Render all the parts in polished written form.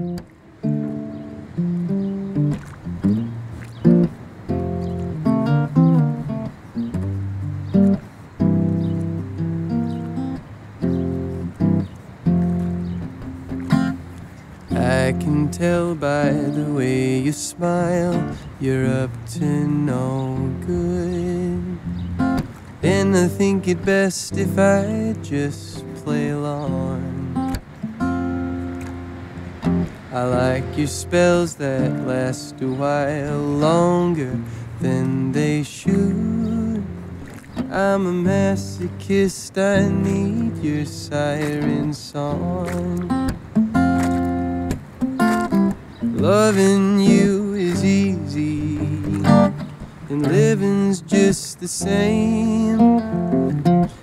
I can tell by the way you smile, you're up to no good. And I think it best if I just play along. I like your spells that last a while longer than they should. I'm a masochist, I need your siren song. Loving you is easy, and living's just the same.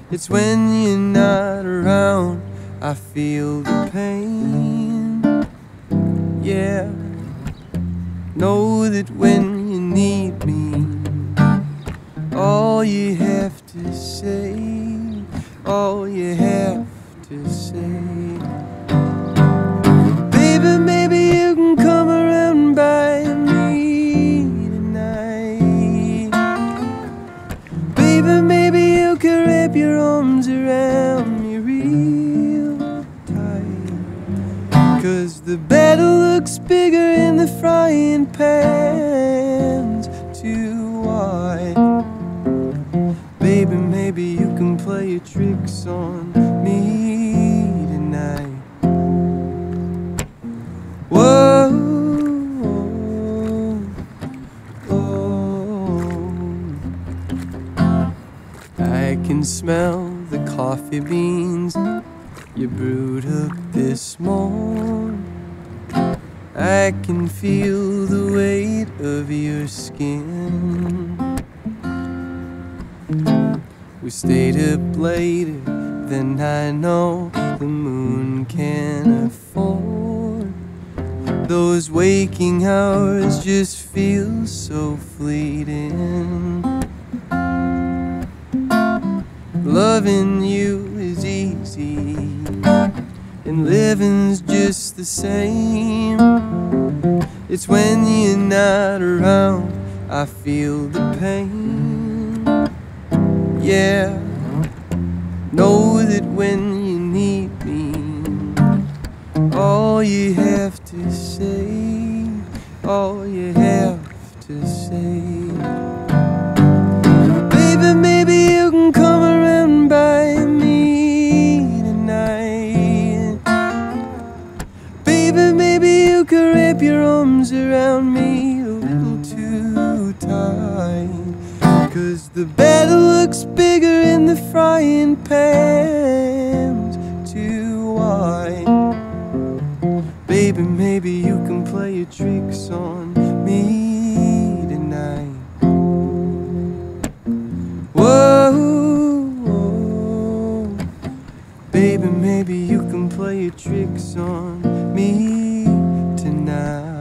It's when you're not around I feel the pain. Yeah, know that when you need me, all you have to say, all you have to say. Your arms around me real tight, 'cause the battle looks bigger and the frying pan's too wide. Baby, maybe you can play your tricks on me tonight. Whoa. I can smell the coffee beans you brewed up this morn. I can feel the weight of your skin. We stayed up later than I know the moon can afford. Those waking hours just feel so fleeting. Loving you is easy, and living's just the same. It's when you're not around I feel the pain. Yeah, know that when you need me, all you have to say, all you have to say. Wrap your arms around me a little too tight, 'cause the battle looks bigger and the frying pan's too wide. Baby, maybe you can play your tricks on me tonight. Whoa, baby, maybe you can play your tricks on me now.